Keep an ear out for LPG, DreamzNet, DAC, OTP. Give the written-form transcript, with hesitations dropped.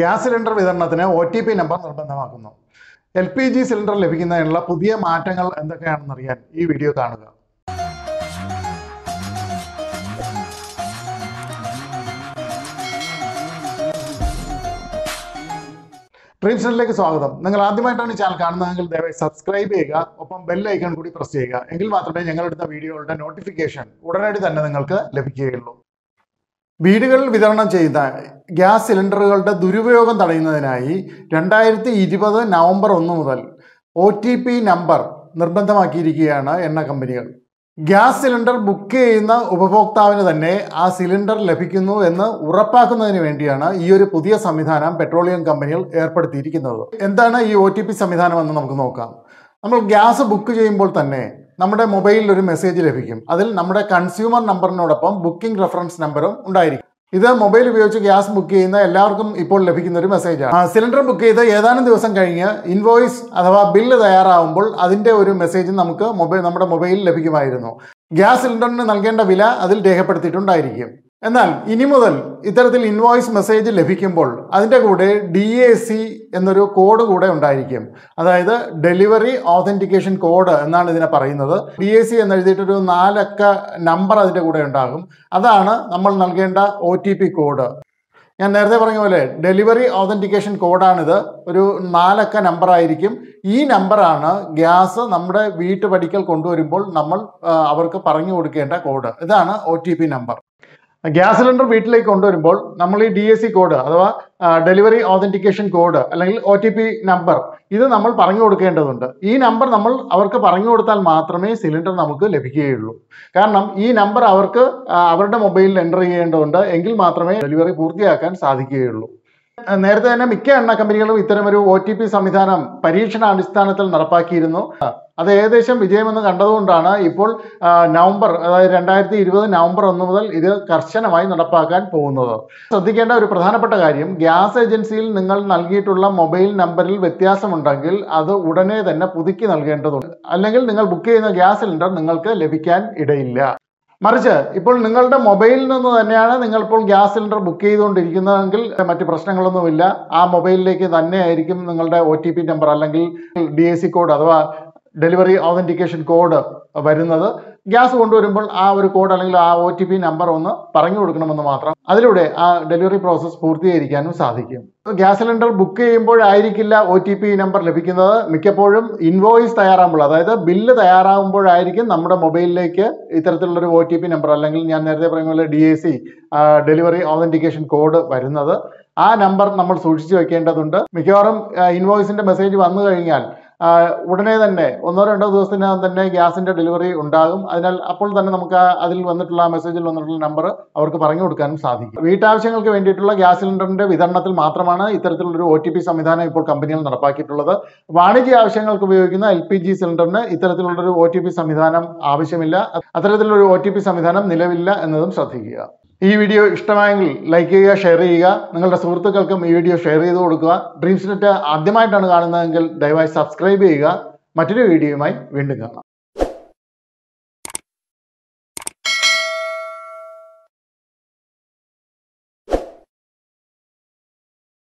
Gas cylinder വിതരണത്തിന് OTP number നിർബന്ധമാക്കുന്നു. LPG cylinder ലഭിക്കുന്നതിനുള്ള പുതിയ മാറ്റങ്ങൾ എന്തൊക്കെയാണെന്ന് അറിയാൻ ഈ വീഡിയോ കാണുക. ഡ്രീംസിലേക്ക് സ്വാഗതം. നിങ്ങൾ ആദ്യമായിട്ടാണ് ഈ ചാനൽ കാണുന്നതെങ്കിൽ ദയവായി സബ്സ്ക്രൈബ് ചെയ്യുക, ഒപ്പം ബെൽ ഐക്കൺ കൂടി പ്രസ് ചെയ്യുക. എങ്കിൽ മാത്രമേ ഞങ്ങളെടുത്ത വീഡിയോകളുടെ നോട്ടിഫിക്കേഷൻ ഉടനടി തന്നെ നിങ്ങൾക്ക് ലഭിക്കുകയുള്ളൂ. വീടുകളിൽ വിതരണം ചെയ്യുന്ന ഗ്യാസ് സിലിണ്ടറുകളുടെ ദുരുപയോഗം തടയുന്നതിനായി 2020 നവംബർ 1 മുതൽ OTP നമ്പർ നിർബന്ധമാക്കിയിരിക്കുകയാണ് എണ്ണ കമ്പനികൾ. ഗ്യാസ് സിലിണ്ടർ ബുക്ക് ചെയ്യുന്ന ഉപഭോക്താവിന് തന്നെ ആ സിലിണ്ടർ ലഭിക്കുന്നു എന്ന് ഉറപ്പാക്കുന്നതിന് വേണ്ടിയാണ് ഈ ഒരു പുതിയ സംവിധാനം പെട്രോളിയം കമ്പനികൾ ഏർപ്പെടുത്തിയിരിക്കുന്നത്. എന്താണ് ഈ OTP സംവിധാനം എന്ന് നമുക്ക് നോക്കാം. നമ്മൾ ഗ്യാസ് ബുക്ക് ചെയ്യുമ്പോൾ തന്നെ നമ്മുടെ മൊബൈലിൽ ഒരു മെസ്സേജ് ലഭിക്കും. അതിൽ നമ്മുടെ കൺസ്യൂമർ നമ്പറിനോടൊപ്പം ബുക്കിംഗ് റെഫറൻസ് നമ്പറും ഉണ്ടായിരിക്കും. ഇത് മൊബൈൽ ഉപയോഗിച്ച് ഗ്യാസ് ബുക്ക് ചെയ്യുന്ന എല്ലാവർക്കും ഇപ്പോൾ ലഭിക്കുന്ന ഒരു മെസ്സേജാണ്. സിലിണ്ടർ ബുക്ക് ചെയ്ത് ഏതാനും ദിവസം കഴിഞ്ഞ് ഇൻവോയ്സ് അഥവാ ബില്ല് തയ്യാറാവുമ്പോൾ അതിൻ്റെ ഒരു മെസ്സേജ് നമുക്ക് നമ്മുടെ മൊബൈലിൽ ലഭിക്കുമായിരുന്നു. ഗ്യാസ് സിലിണ്ടറിന് നൽകേണ്ട വില അതിൽ രേഖപ്പെടുത്തിയിട്ടുണ്ടായിരിക്കും. എന്നാൽ ഇനി മുതൽ ഇത്തരത്തിൽ ഇൻവോയ്സ് മെസ്സേജ് ലഭിക്കുമ്പോൾ അതിൻ്റെ കൂടെ DAC എന്നൊരു കോഡ് കൂടെ ഉണ്ടായിരിക്കും. അതായത് ഡെലിവറി ഓതൻറ്റിക്കേഷൻ കോഡ് എന്നാണ് ഇതിനെ പറയുന്നത്. DAC എന്നെഴുതിയിട്ടൊരു 4-അക്ക നമ്പർ അതിൻ്റെ കൂടെ ഉണ്ടാകും. അതാണ് നമ്മൾ നൽകേണ്ട OTP കോഡ്. ഞാൻ നേരത്തെ പറഞ്ഞ പോലെ ഡെലിവറി ഓതൻറ്റിക്കേഷൻ കോഡാണിത്. ഒരു 4-അക്ക നമ്പറായിരിക്കും. ഈ നമ്പറാണ് ഗ്യാസ് നമ്മുടെ വീട്ടുപടിക്കൽ കൊണ്ടുവരുമ്പോൾ നമ്മൾ അവർക്ക് പറഞ്ഞു കൊടുക്കേണ്ട കോഡ്. ഇതാണ് OTP നമ്പർ. ഗ്യാസ് സിലിണ്ടർ വീട്ടിലേക്ക് കൊണ്ടുവരുമ്പോൾ നമ്മൾ ഈ DAC കോഡ് അഥവാ ഡെലിവറി ഓതൻറ്റിക്കേഷൻ കോഡ് അല്ലെങ്കിൽ OTP നമ്പർ ഇത് നമ്മൾ പറഞ്ഞു കൊടുക്കേണ്ടതുണ്ട്. ഈ നമ്പർ നമ്മൾ അവർക്ക് പറഞ്ഞു കൊടുത്താൽ മാത്രമേ സിലിണ്ടർ നമുക്ക് ലഭിക്കുകയുള്ളൂ. കാരണം ഈ നമ്പർ അവർക്ക് അവരുടെ മൊബൈലിൽ എൻ്റർ ചെയ്യേണ്ടതുണ്ട്. എങ്കിൽ മാത്രമേ ഡെലിവറി പൂർത്തിയാക്കാൻ സാധിക്കുകയുള്ളൂ. നേരത്തെ തന്നെ മിക്ക എണ്ണ കമ്പനികളും ഇത്തരമൊരു OTP സംവിധാനം പരീക്ഷണാടിസ്ഥാനത്തിൽ നടപ്പാക്കിയിരുന്നു. അത് ഏകദേശം വിജയമെന്ന് കണ്ടതുകൊണ്ടാണ് ഇപ്പോൾ അതായത് 2020 നവംബർ 1 മുതൽ ഇത് കർശനമായി നടപ്പാക്കാൻ പോകുന്നത്. ശ്രദ്ധിക്കേണ്ട ഒരു പ്രധാനപ്പെട്ട കാര്യം, ഗ്യാസ് ഏജൻസിയിൽ നിങ്ങൾ നൽകിയിട്ടുള്ള മൊബൈൽ നമ്പറിൽ വ്യത്യാസമുണ്ടെങ്കിൽ അത് ഉടനെ തന്നെ പുതുക്കി നൽകേണ്ടതുണ്ട്. അല്ലെങ്കിൽ നിങ്ങൾ ബുക്ക് ചെയ്യുന്ന ഗ്യാസ് സിലിണ്ടർ നിങ്ങൾക്ക് ലഭിക്കാൻ ഇടയില്ല. മറിച്ച് ഇപ്പോൾ നിങ്ങളുടെ മൊബൈലിൽ നിന്ന് തന്നെയാണ് നിങ്ങളിപ്പോൾ ഗ്യാസ് സിലിണ്ടർ ബുക്ക് ചെയ്തുകൊണ്ടിരിക്കുന്നതെങ്കിൽ മറ്റ് പ്രശ്നങ്ങളൊന്നുമില്ല. ആ മൊബൈലിലേക്ക് തന്നെ ആയിരിക്കും നിങ്ങളുടെ OTP നമ്പർ അല്ലെങ്കിൽ DAC കോഡ് അഥവാ ഡെലിവറി ഓതൻറ്റിക്കേഷൻ കോഡ് വരുന്നത്. ഗ്യാസ് കൊണ്ടുവരുമ്പോൾ ആ ഒരു കോഡ് അല്ലെങ്കിൽ ആ OTP നമ്പർ ഒന്ന് പറഞ്ഞു കൊടുക്കണമെന്ന് മാത്രം. അതിലൂടെ ആ ഡെലിവറി പ്രോസസ്സ് പൂർത്തീകരിക്കാനും സാധിക്കും. ഗ്യാസ് സിലിണ്ടർ ബുക്ക് ചെയ്യുമ്പോഴായിരിക്കില്ല OTP നമ്പർ ലഭിക്കുന്നത്. മിക്കപ്പോഴും ഇൻവോയ്സ് തയ്യാറാകുമ്പോൾ, അതായത് ബില്ല് തയ്യാറാകുമ്പോഴായിരിക്കും നമ്മുടെ മൊബൈലിലേക്ക് ഇത്തരത്തിലുള്ളൊരു OTP നമ്പർ അല്ലെങ്കിൽ ഞാൻ നേരത്തെ പറഞ്ഞ പോലെ DAC ഡെലിവറി ഓതൻറ്റിക്കേഷൻ കോഡ് വരുന്നത്. ആ നമ്പർ നമ്മൾ സൂക്ഷിച്ചു വെക്കേണ്ടതുണ്ട്. മിക്കവാറും ഇൻവോയ്സിൻ്റെ മെസ്സേജ് വന്നു കഴിഞ്ഞാൽ ഉടനെ തന്നെ 1-2 ദിവസത്തിനകം തന്നെ ഗ്യാസിൻ്റെ ഡെലിവറി ഉണ്ടാകും. അതിനാൽ അപ്പോൾ തന്നെ നമുക്ക് അതിൽ വന്നിട്ടുള്ള മെസ്സേജിൽ വന്നിട്ടുള്ള നമ്പർ അവർക്ക് പറഞ്ഞു കൊടുക്കാനും സാധിക്കും. വീട്ടാവശ്യങ്ങൾക്ക് വേണ്ടിയിട്ടുള്ള ഗ്യാസ് സിലിണ്ടറിൻ്റെ വിതരണത്തിൽ മാത്രമാണ് ഇത്തരത്തിലുള്ളൊരു OTP സംവിധാനം ഇപ്പോൾ കമ്പനികൾ നടപ്പാക്കിയിട്ടുള്ളത്. വാണിജ്യ ആവശ്യങ്ങൾക്ക് ഉപയോഗിക്കുന്ന LPG സിലിണ്ടറിന് ഇത്തരത്തിലുള്ളൊരു OTP സംവിധാനം ആവശ്യമില്ല. അത്തരത്തിലുള്ളൊരു OTP സംവിധാനം നിലവിലില്ല എന്നതും ശ്രദ്ധിക്കുക. ഈ വീഡിയോ ഇഷ്ടമായെങ്കിൽ ലൈക്ക് ചെയ്യുക, ഷെയർ ചെയ്യുക. നിങ്ങളുടെ സുഹൃത്തുക്കൾക്കും ഈ വീഡിയോ ഷെയർ ചെയ്ത് കൊടുക്കുക. ഡ്രീംസ് നെറ്റ് ആദ്യമായിട്ടാണ് കാണുന്നതെങ്കിൽ ദയവായി സബ്സ്ക്രൈബ് ചെയ്യുക. മറ്റൊരു വീഡിയോയുമായി വീണ്ടും കാണാം.